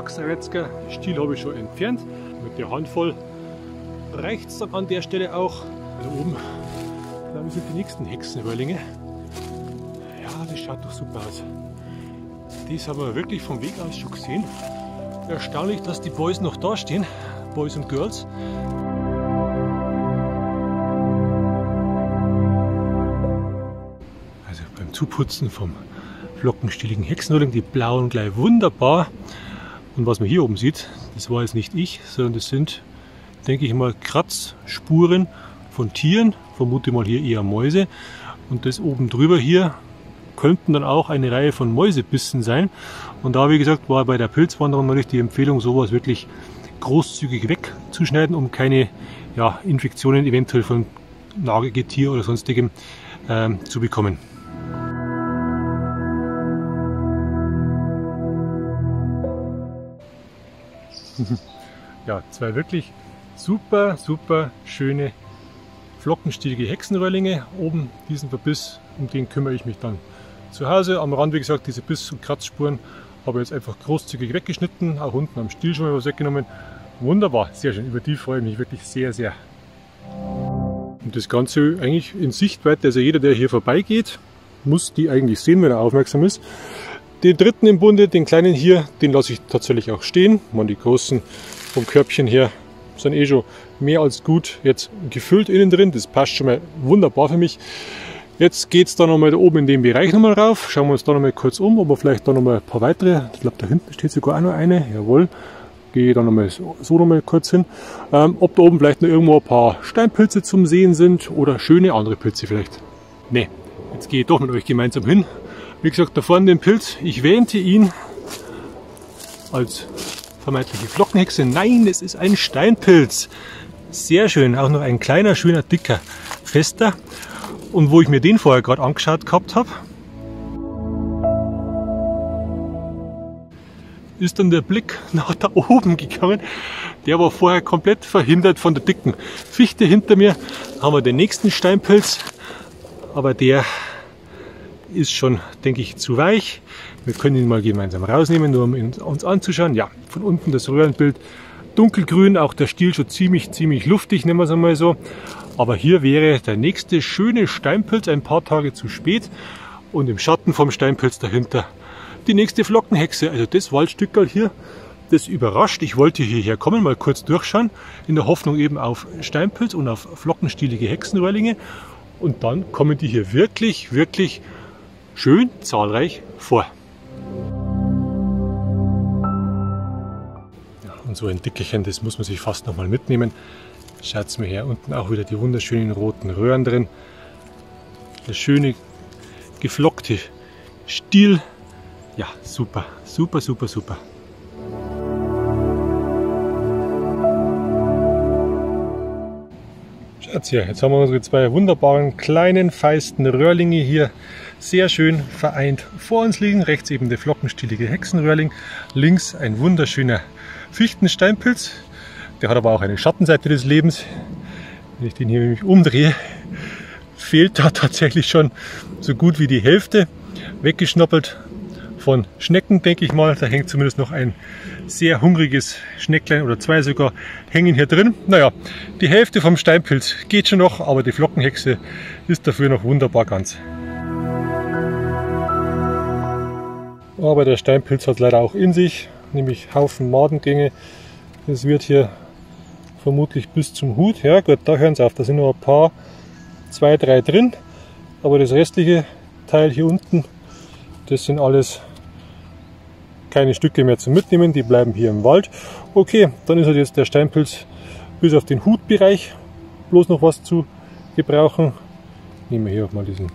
Lachsreizker. Stiel habe ich schon entfernt mit der Handvoll. Rechts dann an der Stelle auch. Da oben, glaube ich, sind die nächsten Hexenröhrlinge. Ja, das schaut doch super aus. Das haben wir wirklich vom Weg aus schon gesehen. Erstaunlich, dass die Boys noch da stehen, Boys und Girls. Also beim Zuputzen vom flockenstieligen Hexenröhrling, die blauen gleich wunderbar. Und was man hier oben sieht, das war jetzt nicht ich, sondern das sind, denke ich mal, Kratzspuren von Tieren, vermute mal hier eher Mäuse. Und das oben drüber hier könnten dann auch eine Reihe von Mäusebissen sein. Und da, wie gesagt, war bei der Pilzwanderung natürlich die Empfehlung, sowas wirklich großzügig wegzuschneiden, um keine Infektionen eventuell von Nagetier oder sonstigem zu bekommen. Ja, zwei wirklich super, super schöne flockenstielige Hexenröhrlinge. Oben diesen Verbiss, um den kümmere ich mich dann zu Hause. Am Rand, wie gesagt, diese Biss- und Kratzspuren habe ich jetzt einfach großzügig weggeschnitten. Auch unten am Stiel schon mal was weggenommen. Wunderbar, sehr schön. Über die freue ich mich wirklich sehr, sehr. Und das Ganze eigentlich in Sichtweite, also jeder, der hier vorbeigeht, muss die eigentlich sehen, wenn er aufmerksam ist. Den dritten im Bunde, den kleinen hier, den lasse ich tatsächlich auch stehen. Man, die großen vom Körbchen her sind eh schon mehr als gut jetzt gefüllt innen drin. Das passt schon mal wunderbar für mich. Jetzt geht es da nochmal da oben in dem Bereich nochmal rauf. Schauen wir uns da nochmal kurz um, ob wir vielleicht da nochmal ein paar weitere, ich glaube da hinten steht sogar auch noch eine, jawohl. Gehe da nochmal so nochmal kurz hin. Ob da oben vielleicht noch irgendwo ein paar Steinpilze zum Sehen sind oder schöne andere Pilze vielleicht. Ne, jetzt gehe ich doch mit euch gemeinsam hin. Wie gesagt, da vorne den Pilz, ich wähnte ihn als vermeintliche Flockenhexe. Nein, es ist ein Steinpilz. Sehr schön, auch noch ein kleiner, schöner, dicker, fester. Und wo ich mir den vorher gerade angeschaut gehabt habe, ist dann der Blick nach da oben gegangen. Der war vorher komplett verhindert von der dicken Fichte hinter mir. Da haben wir den nächsten Steinpilz, aber der ist schon, denke ich, zu weich. Wir können ihn mal gemeinsam rausnehmen, nur um ihn uns anzuschauen. Ja, von unten das Röhrenbild dunkelgrün, auch der Stiel schon ziemlich luftig, nennen wir es einmal so. Aber hier wäre der nächste schöne Steinpilz ein paar Tage zu spät und im Schatten vom Steinpilz dahinter die nächste Flockenhexe. Also das Waldstückerl hier, das überrascht. Ich wollte hierher kommen, mal kurz durchschauen, in der Hoffnung eben auf Steinpilz und auf flockenstielige Hexenröhrlinge. Und dann kommen die hier wirklich, wirklich schön zahlreich vor. Ja, und so ein Dickerchen, das muss man sich fast nochmal mitnehmen. Schaut's mir her, unten auch wieder die wunderschönen roten Röhren drin. Der schöne geflockte Stiel. Ja, super, super, super, super. Schaut's hier, jetzt haben wir unsere zwei wunderbaren kleinen, feisten Röhrlinge hier sehr schön vereint vor uns liegen. Rechts eben der flockenstielige Hexenröhrling, links ein wunderschöner Fichtensteinpilz. Der hat aber auch eine Schattenseite des Lebens. Wenn ich den hier nämlich umdrehe, fehlt da tatsächlich schon so gut wie die Hälfte. Weggeschnoppelt von Schnecken, denke ich mal. Da hängt zumindest noch ein sehr hungriges Schnecklein oder zwei sogar hängen hier drin. Naja, die Hälfte vom Steinpilz geht schon noch, aber die Flockenhexe ist dafür noch wunderbar ganz. Aber der Steinpilz hat leider auch in sich, nämlich Haufen Madengänge. Es wird hier vermutlich bis zum Hut. Ja gut, da hören sie auf, da sind nur ein paar, zwei, drei drin. Aber das restliche Teil hier unten, das sind alles keine Stücke mehr zum Mitnehmen, die bleiben hier im Wald. Okay, dann ist halt jetzt der Steinpilz bis auf den Hutbereich bloß noch was zu gebrauchen. Nehmen wir hier auch mal diesen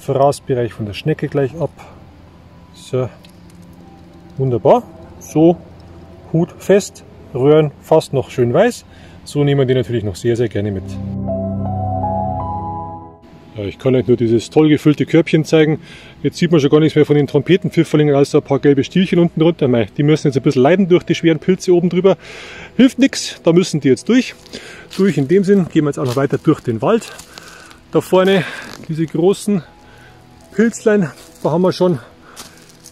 Fraßbereich von der Schnecke gleich ab. So, wunderbar. So, Hut fest. Röhren fast noch schön weiß. So nehmen wir die natürlich noch sehr, sehr gerne mit. Ja, ich kann euch nur dieses toll gefüllte Körbchen zeigen. Jetzt sieht man schon gar nichts mehr von den Trompetenpfifferlingen, außer ein paar gelbe Stielchen unten drunter. Mei, die müssen jetzt ein bisschen leiden durch die schweren Pilze oben drüber. Hilft nichts, da müssen die jetzt durch. Durch in dem Sinn gehen wir jetzt auch noch weiter durch den Wald. Da vorne diese großen Pilzlein, da haben wir schon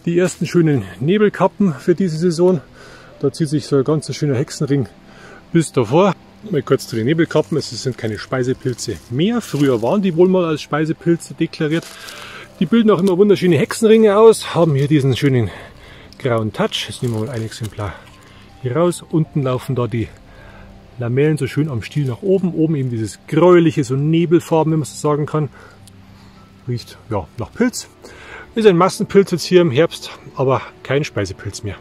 die ersten schönen Nebelkappen für diese Saison. Da zieht sich so ein ganz schöner Hexenring bis davor. Mal kurz zu den Nebelkappen, es sind keine Speisepilze mehr. Früher waren die wohl mal als Speisepilze deklariert. Die bilden auch immer wunderschöne Hexenringe aus, haben hier diesen schönen grauen Touch. Jetzt nehmen wir mal ein Exemplar hier raus. Unten laufen da die Lamellen so schön am Stiel nach oben. Oben eben dieses gräuliche, so Nebelfarben, wenn man es so sagen kann. Riecht ja nach Pilz. Ist ein Massenpilz jetzt hier im Herbst, aber kein Speisepilz mehr.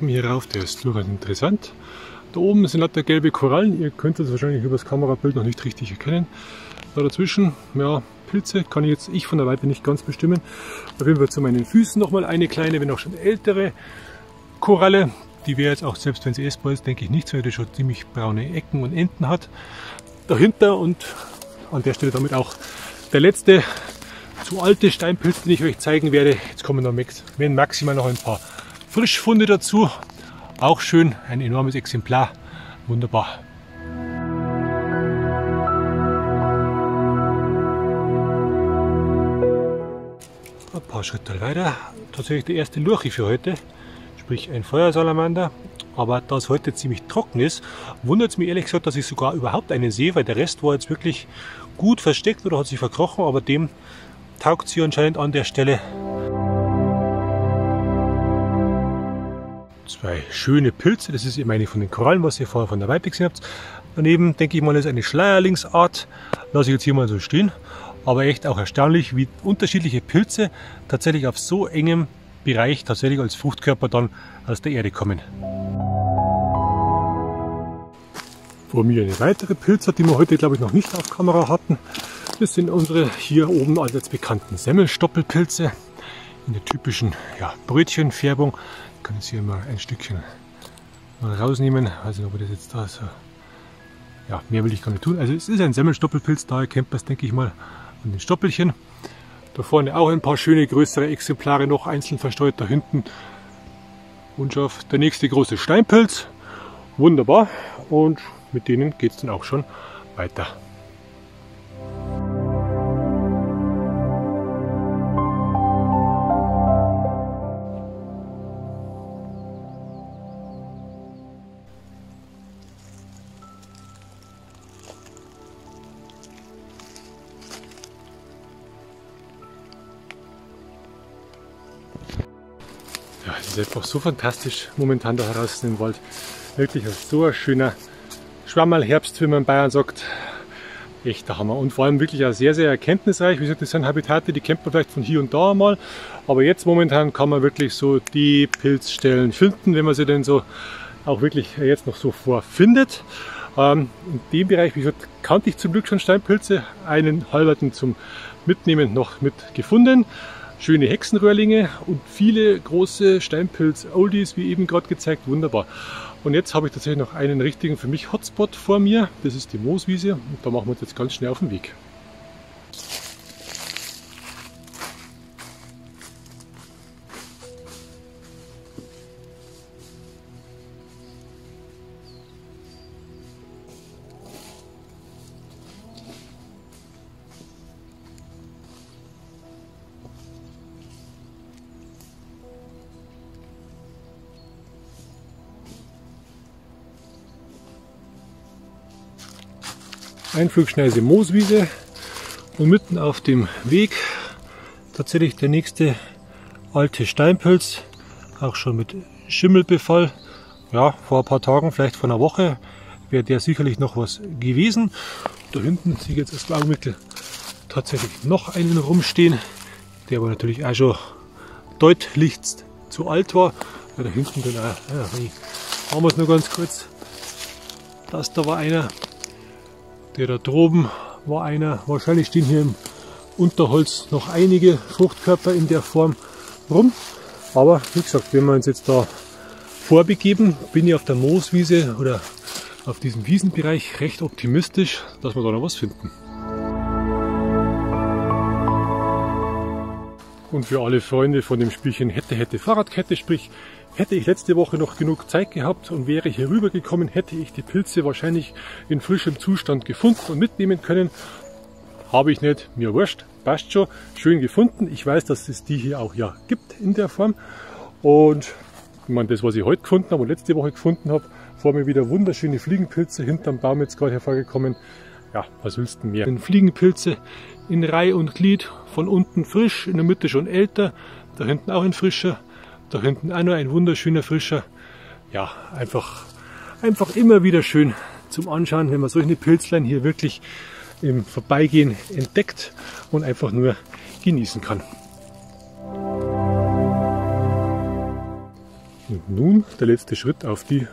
Hier rauf, der ist durchaus interessant. Da oben sind lauter gelbe Korallen, ihr könnt das wahrscheinlich über das Kamerabild noch nicht richtig erkennen. Da dazwischen, ja, Pilze kann ich jetzt von der Weite nicht ganz bestimmen. Da finden wir zu meinen Füßen nochmal eine kleine, wenn auch schon ältere Koralle. Die wäre jetzt auch, selbst wenn sie essbar ist, denke ich nicht so, weil die schon ziemlich braune Ecken und Enden hat. Dahinter und an der Stelle damit auch der letzte zu alte Steinpilz, den ich euch zeigen werde. Jetzt kommen noch maximal noch ein paar Frischfunde dazu, auch schön, ein enormes Exemplar, wunderbar. Ein paar Schritte weiter, tatsächlich der erste Lurchi für heute, sprich ein Feuersalamander. Aber da es heute ziemlich trocken ist, wundert es mich ehrlich gesagt, dass ich sogar überhaupt einen sehe, weil der Rest war jetzt wirklich gut versteckt oder hat sich verkrochen, aber dem taugt sie anscheinend an der Stelle. Zwei schöne Pilze, das ist eben eine von den Korallen, was ihr vorher von der Weite gesehen habt. Daneben, denke ich mal, ist eine Schleierlingsart, lasse ich jetzt hier mal so stehen. Aber echt auch erstaunlich, wie unterschiedliche Pilze tatsächlich auf so engem Bereich tatsächlich als Fruchtkörper dann aus der Erde kommen. Vor mir eine weitere Pilzart, die wir heute, glaube ich, noch nicht auf Kamera hatten. Das sind unsere hier oben allseits bekannten Semmelstoppelpilze in der typischen Brötchenfärbung. Ich kann jetzt hier mal ein Stückchen rausnehmen. Ich weiß nicht, ob das jetzt da so. Ja, mehr will ich gar nicht tun. Also, es ist ein Semmelstoppelpilz, daher kennt man es, denke ich mal, an den Stoppelchen. Da vorne auch ein paar schöne größere Exemplare noch einzeln verstreut. Da hinten unscharf der nächste große Steinpilz. Wunderbar. Und mit denen geht es dann auch schon weiter. Einfach so fantastisch momentan da draußen im Wald. Wirklich so ein schöner Schwammerl-Herbst, wie man in Bayern sagt. Echter Hammer und vor allem wirklich auch sehr, sehr erkenntnisreich. Wie gesagt, das sind Habitate, die kennt man vielleicht von hier und da mal. Aber jetzt momentan kann man wirklich so die Pilzstellen finden, wenn man sie denn so auch wirklich jetzt noch so vorfindet. In dem Bereich, wie gesagt, kannte ich zum Glück schon Steinpilze. Einen halberten zum Mitnehmen noch mit gefunden. Schöne Hexenröhrlinge und viele große Steinpilz-Oldies, wie eben gerade gezeigt, wunderbar. Und jetzt habe ich tatsächlich noch einen richtigen für mich Hotspot vor mir. Das ist die Mooswiese und da machen wir uns jetzt ganz schnell auf den Weg. Einflugschneise Mooswiese und mitten auf dem Weg tatsächlich der nächste alte Steinpilz, auch schon mit Schimmelbefall. Ja, vor ein paar Tagen, vielleicht vor einer Woche, wäre der sicherlich noch was gewesen. Da hinten sehe ich jetzt als Augenmittel tatsächlich noch einen rumstehen, der aber natürlich auch schon deutlich zu alt war. Ja, da hinten dann auch, haben wir es nur ganz kurz. Da war einer. Der da droben war einer. Wahrscheinlich stehen hier im Unterholz noch einige Fruchtkörper in der Form rum. Aber wie gesagt, wenn wir uns jetzt da vorbegeben, bin ich auf der Mooswiese oder auf diesem Wiesenbereich recht optimistisch, dass wir da noch was finden. Und für alle Freunde von dem Spielchen Hätte, Hätte, Fahrradkette, sprich Hätte ich letzte Woche noch genug Zeit gehabt und wäre hier rübergekommen, hätte ich die Pilze wahrscheinlich in frischem Zustand gefunden und mitnehmen können. Habe ich nicht, mir wurscht, passt schon, schön gefunden. Ich weiß, dass es die hier auch ja gibt in der Form. Und ich meine, das, was ich heute gefunden habe und letzte Woche gefunden habe, vor mir wieder wunderschöne Fliegenpilze, hinterm Baum jetzt gerade hervorgekommen. Ja, was willst du mehr? Den Fliegenpilze in Reih und Glied, von unten frisch, in der Mitte schon älter, da hinten auch ein frischer, da hinten auch noch ein wunderschöner frischer. Ja, einfach immer wieder schön zum Anschauen, wenn man solche Pilzlein hier wirklich im Vorbeigehen entdeckt und einfach nur genießen kann. Und nun der letzte Schritt auf die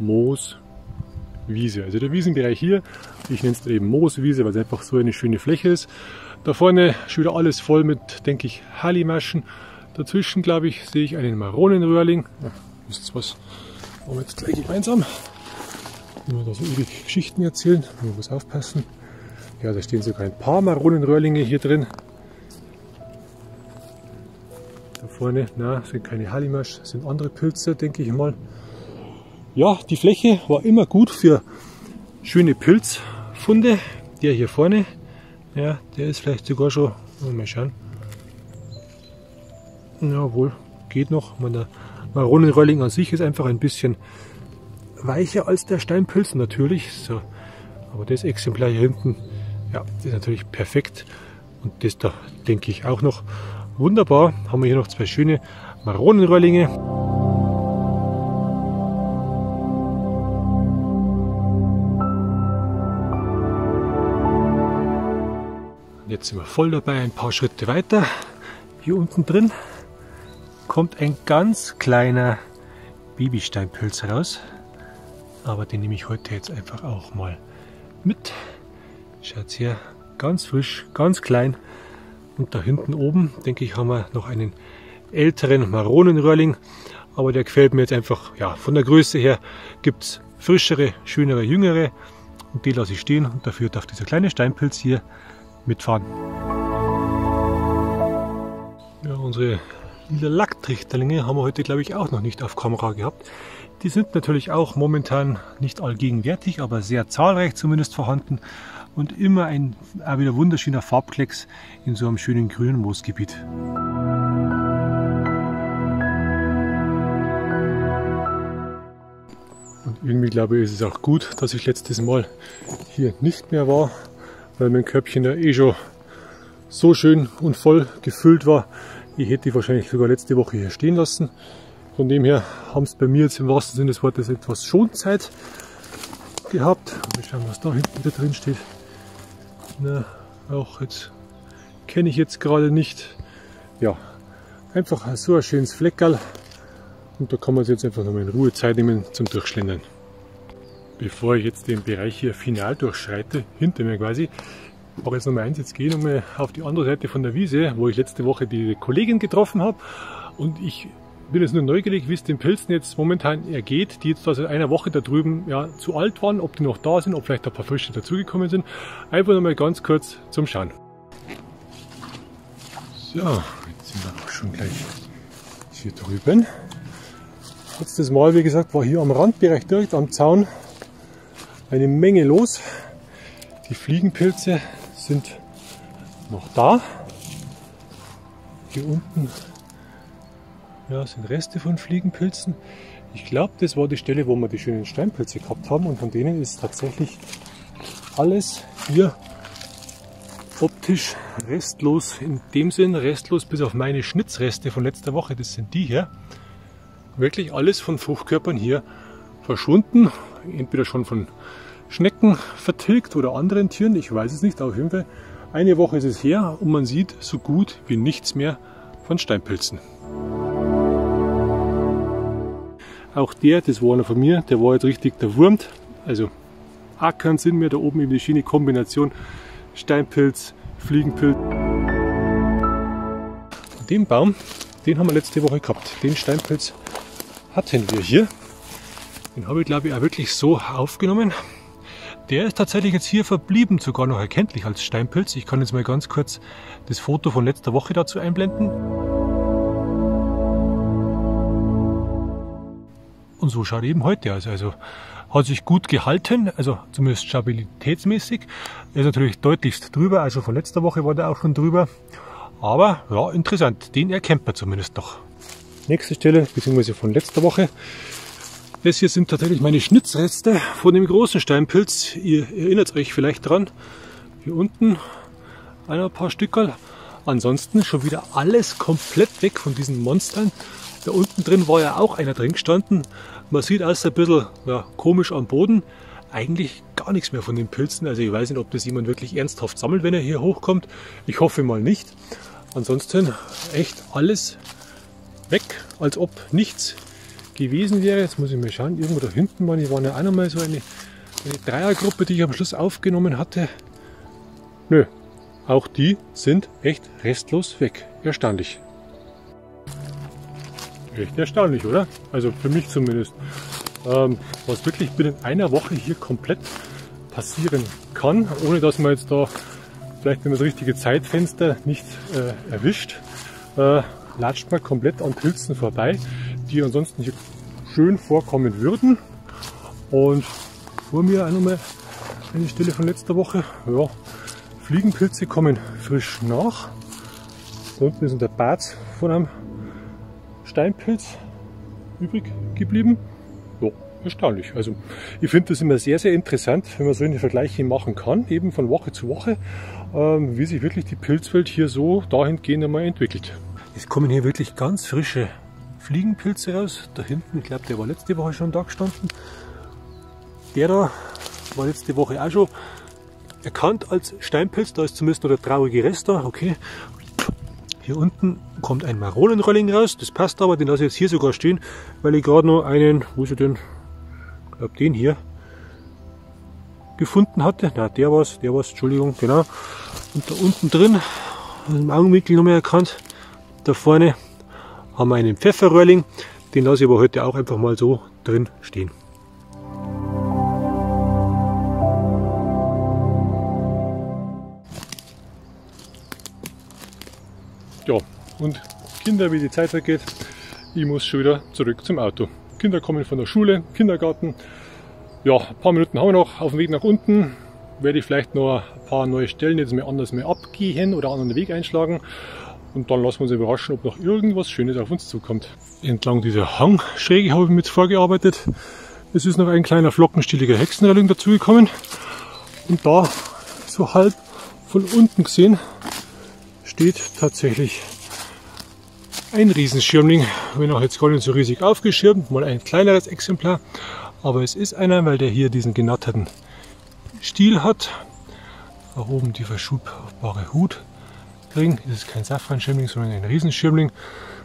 Mooswiese. Also der Wiesenbereich hier, ich nenne es eben Mooswiese, weil es einfach so eine schöne Fläche ist. Da vorne schon wieder alles voll mit, denke ich, Hallimaschen. Dazwischen, glaube ich, sehe ich einen Maronenröhrling. Ja, wisst ihr was? Machen wir jetzt gleich gemeinsam. Wenn wir da so ewig Geschichten erzählen, man muss aufpassen. Ja, da stehen sogar ein paar Maronenröhrlinge hier drin. Da vorne, na, sind keine Hallimasch, sind andere Pilze, denke ich mal. Ja, die Fläche war immer gut für schöne Pilzfunde. Der hier vorne, ja, der ist vielleicht sogar schon, mal schauen. Jawohl, geht noch. Der Maronenröhrling an sich ist einfach ein bisschen weicher als der Steinpilz, natürlich. So. Aber das Exemplar hier hinten, ja, das ist natürlich perfekt. Und das da denke ich auch noch. Wunderbar, haben wir hier noch zwei schöne Maronenröhrlinge. Und jetzt sind wir voll dabei, ein paar Schritte weiter. Hier unten drin kommt ein ganz kleiner Babysteinpilz raus. Aber den nehme ich heute jetzt einfach auch mal mit. Schaut her, ganz frisch, ganz klein. Und da hinten oben, denke ich, haben wir noch einen älteren Maronenröhrling. Aber der gefällt mir jetzt einfach, ja, von der Größe her gibt es frischere, schönere, jüngere. Und die lasse ich stehen und dafür darf dieser kleine Steinpilz hier mitfahren. Ja, unsere lila Lacktrichterlinge haben wir heute, glaube ich, auch noch nicht auf Kamera gehabt. Die sind natürlich auch momentan nicht allgegenwärtig, aber sehr zahlreich zumindest vorhanden und immer ein auch wieder wunderschöner Farbklecks in so einem schönen grünen Moosgebiet. Und irgendwie, glaube ich, ist es auch gut, dass ich letztes Mal hier nicht mehr war, weil mein Körbchen ja eh schon so schön und voll gefüllt war. Ich hätte die wahrscheinlich sogar letzte Woche hier stehen lassen. Von dem her haben es bei mir jetzt im wahrsten Sinne des Wortes etwas Schonzeit gehabt. Mal schauen, was da hinten wieder drin steht. Na, auch jetzt kenne ich jetzt gerade nicht. Ja, einfach so ein schönes Fleckerl. Und da kann man sich jetzt einfach nochmal in Ruhe Zeit nehmen zum Durchschlendern. Bevor ich jetzt den Bereich hier final durchschreite, hinter mir quasi, mache ich jetzt nochmal eins. Jetzt gehe ich nochmal auf die andere Seite von der Wiese, wo ich letzte Woche die Kollegin getroffen habe. Und ich bin jetzt nur neugierig, wie es den Pilzen jetzt momentan ergeht, die jetzt seit einer Woche da drüben ja zu alt waren, ob die noch da sind, ob vielleicht ein paar frische dazugekommen sind. Einfach nochmal ganz kurz zum Schauen. So, jetzt sind wir auch schon gleich hier drüben. Letztes Mal, wie gesagt, war hier am Randbereich direkt am Zaun eine Menge los. Die Fliegenpilze sind noch da. Hier unten, ja, sind Reste von Fliegenpilzen. Ich glaube, das war die Stelle, wo wir die schönen Steinpilze gehabt haben. Und von denen ist tatsächlich alles hier optisch restlos. In dem Sinn restlos bis auf meine Schnitzreste von letzter Woche. Das sind die hier. Wirklich alles von Fruchtkörpern hier verschwunden. Entweder schon von Schnecken vertilgt oder anderen Tieren. Ich weiß es nicht. Auf jeden Fall eine Woche ist es her und man sieht so gut wie nichts mehr von Steinpilzen. Auch der, das war einer von mir, der war jetzt richtig derwurmt. Also auch keinen Sinn mehr, da oben eben die schöne Kombination Steinpilz, Fliegenpilz. Den Baum, den haben wir letzte Woche gehabt. Den Steinpilz hatten wir hier. Den habe ich, glaube ich, auch wirklich so aufgenommen. Der ist tatsächlich jetzt hier verblieben, sogar noch erkenntlich als Steinpilz. Ich kann jetzt mal ganz kurz das Foto von letzter Woche dazu einblenden. und so schaut eben heute aus. Also hat sich gut gehalten, also zumindest stabilitätsmäßig. Er ist natürlich deutlichst drüber, also von letzter Woche war der auch schon drüber. Aber ja, interessant, den erkennt man zumindest noch. Nächste Stelle, beziehungsweise von letzter Woche. Das hier sind tatsächlich meine Schnitzreste von dem großen Steinpilz. Ihr erinnert euch vielleicht dran. Hier unten ein paar Stückerl. Ansonsten schon wieder alles komplett weg von diesen Monstern. Da unten drin war ja auch einer drin gestanden. Man sieht alles ein bisschen ja, komisch am Boden. Eigentlich gar nichts mehr von den Pilzen. Also ich weiß nicht, ob das jemand wirklich ernsthaft sammelt, wenn er hier hochkommt. Ich hoffe mal nicht. Ansonsten echt alles weg, als ob nichts gewesen wäre. Jetzt muss ich mal schauen, irgendwo da hinten waren, die waren ja auch nochmal so eine Dreiergruppe, die ich am Schluss aufgenommen hatte. Nö, auch die sind echt restlos weg. Erstaunlich. Echt erstaunlich, oder? Also für mich zumindest. Was wirklich binnen einer Woche hier komplett passieren kann, ohne dass man jetzt da vielleicht in das richtige Zeitfenster nicht erwischt, latscht man komplett an Pilzen vorbei, die ansonsten hier schön vorkommen würden. Und vor mir auch nochmal eine Stelle von letzter Woche. Ja, Fliegenpilze kommen frisch nach. Da unten ist der Bart von einem Steinpilz übrig geblieben. Ja, erstaunlich. Also ich finde das immer sehr, sehr interessant, wenn man so eine Vergleiche machen kann, eben von Woche zu Woche, wie sich wirklich die Pilzwelt hier so dahingehend einmal entwickelt. Es kommen hier wirklich ganz frische Fliegenpilze raus. Da hinten, ich glaube, der war letzte Woche schon da gestanden. Der da war letzte Woche auch schon erkannt als Steinpilz. Da ist zumindest noch der traurige Rest da. Okay. Hier unten kommt ein Maronenröhrling raus. Das passt aber, den lasse ich jetzt hier sogar stehen, weil ich gerade noch einen, wo ist er denn? Ich glaube, den hier gefunden hatte. Na, der war's, Entschuldigung, genau. Und da unten drin, im Augenwinkel noch mehr erkannt, da vorne haben wir einen Pfefferröhrling, den lasse ich aber heute auch einfach mal so drin stehen. Ja, und Kinder, wie die Zeit vergeht, ich muss schon wieder zurück zum Auto. Kinder kommen von der Schule, Kindergarten. Ja, ein paar Minuten haben wir noch auf dem Weg nach unten. Werde ich vielleicht noch ein paar neue Stellen jetzt mal anders abgehen oder einen anderen Weg einschlagen. Und dann lassen wir uns überraschen, ob noch irgendwas Schönes auf uns zukommt. Entlang dieser Hangschräge habe ich mir jetzt vorgearbeitet. Es ist noch ein kleiner flockenstieliger Hexenröhrling dazugekommen. Und da, so halb von unten gesehen, steht tatsächlich ein Riesenschirmling. Wenn auch jetzt gar nicht so riesig aufgeschirmt, mal ein kleineres Exemplar. Aber es ist einer, weil der hier diesen genatterten Stiel hat. Auch oben die verschubbare Hut. Das ist kein Safranschirmling, sondern ein Riesenschirmling.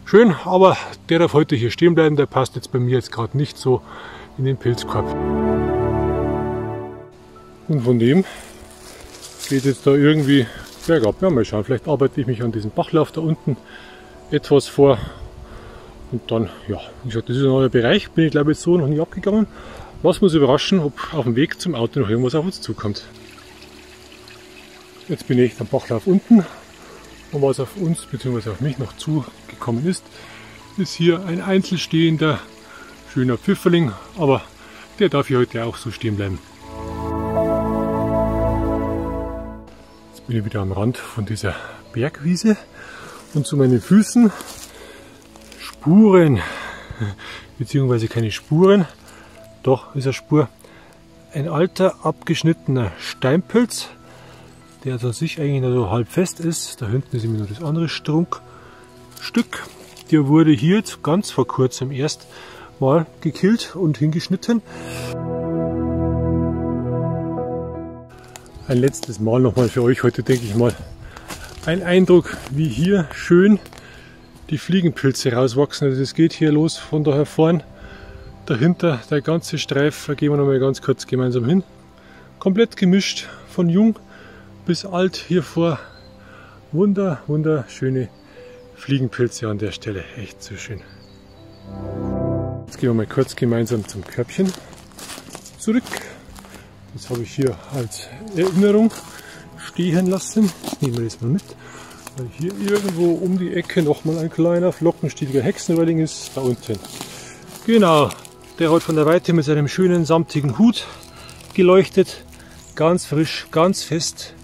Schön, aber der darf heute hier stehen bleiben. Der passt jetzt bei mir jetzt gerade nicht so in den Pilzkorb. Und von dem geht jetzt da irgendwie bergab. Ja, mal schauen, vielleicht arbeite ich mich an diesem Bachlauf da unten etwas vor. Und dann, ja, wie gesagt, das ist ein neuer Bereich. Bin ich glaube ich jetzt so noch nie abgegangen. Lassen wir uns überraschen, ob auf dem Weg zum Auto noch irgendwas auf uns zukommt. Jetzt bin ich am Bachlauf unten. Und was auf uns bzw. auf mich noch zugekommen ist hier ein einzelstehender, schöner Pfifferling, aber der darf hier heute auch so stehen bleiben. Jetzt bin ich wieder am Rand von dieser Bergwiese und zu meinen Füßen Spuren, beziehungsweise keine Spuren, doch ist eine Spur, ein alter abgeschnittener Steinpilz, der an sich eigentlich nur so halb fest ist. Da hinten ist immer nur das andere Strunkstück. Der wurde hier jetzt ganz vor kurzem erst mal gekillt und hingeschnitten. Ein letztes Mal nochmal für euch heute, denke ich mal, ein Eindruck, wie hier schön die Fliegenpilze rauswachsen. Also es geht hier los von da her vorn. Dahinter der ganze Streif, da gehen wir nochmal ganz kurz gemeinsam hin. Komplett gemischt von jung bis alt hier vor. Wunderschöne Fliegenpilze an der Stelle. Echt so schön. Jetzt gehen wir mal kurz gemeinsam zum Körbchen zurück. Das habe ich hier als Erinnerung stehen lassen. Nehmen wir das mal mit. Weil hier irgendwo um die Ecke nochmal ein kleiner flockenstieliger Hexenröhrling ist. Da unten. Genau, Der hat von der Weite mit seinem schönen samtigen Hut geleuchtet. Ganz frisch, ganz fest.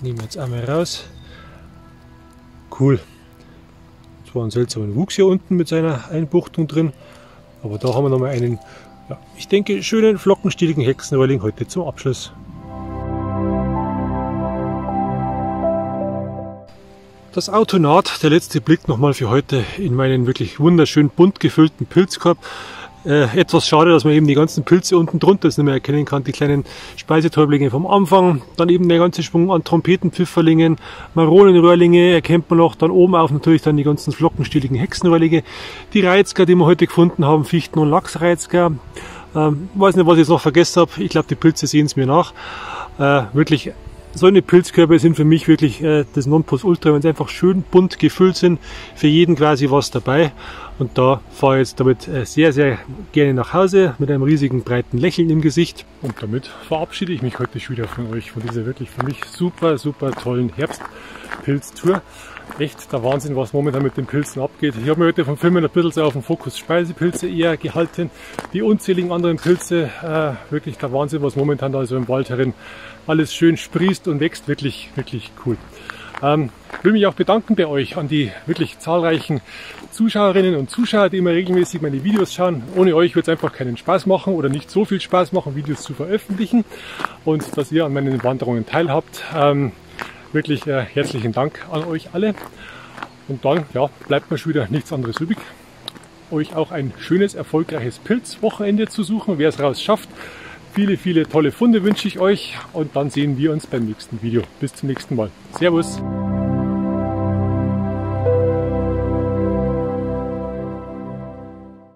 Nehmen wir jetzt einmal raus. Cool. Das war ein seltsamer Wuchs hier unten mit seiner Einbuchtung drin. Aber da haben wir nochmal einen, ja, ich denke, schönen flockenstieligen Hexenröhrling heute zum Abschluss. Das Auto naht, der letzte Blick nochmal für heute in meinen wirklich wunderschön bunt gefüllten Pilzkorb. Etwas schade, dass man eben die ganzen Pilze unten drunter jetzt nicht mehr erkennen kann. Die kleinen Speisetäublinge vom Anfang, dann eben der ganze Schwung an Trompetenpfifferlingen, Maronenröhrlinge erkennt man noch, dann oben auf natürlich dann die ganzen flockenstieligen Hexenröhrlinge, die Reizker, die wir heute gefunden haben, Fichten- und Lachsreizker. Weiß nicht, was ich jetzt noch vergessen habe, ich glaube die Pilze sehen es mir nach. Wirklich, so eine Pilzkörbe sind für mich wirklich das Nonplusultra, wenn sie einfach schön bunt gefüllt sind, für jeden quasi was dabei. Und da fahre ich jetzt damit sehr, sehr gerne nach Hause mit einem riesigen breiten Lächeln im Gesicht. Und damit verabschiede ich mich heute schon wieder von euch, von dieser wirklich für mich super, super tollen Herbstpilztour. Echt der Wahnsinn, was momentan mit den Pilzen abgeht. Ich habe mir heute vom Filmen ein bisschen so auf den Fokus Speisepilze eher gehalten. Die unzähligen anderen Pilze, wirklich der Wahnsinn, was momentan da so im Wald herin alles schön sprießt und wächst. Wirklich, wirklich cool. Will mich auch bedanken bei euch an die wirklich zahlreichen Zuschauerinnen und Zuschauer, die immer regelmäßig meine Videos schauen. Ohne euch wird es einfach keinen Spaß machen oder nicht so viel Spaß machen, Videos zu veröffentlichen, und dass ihr an meinen Wanderungen teilhabt. Wirklich herzlichen Dank an euch alle. Und dann ja, bleibt mir schon wieder nichts anderes übrig, euch auch ein schönes, erfolgreiches Pilzwochenende zu suchen. Wer es raus schafft, viele, viele tolle Funde wünsche ich euch, und dann sehen wir uns beim nächsten Video. Bis zum nächsten Mal. Servus!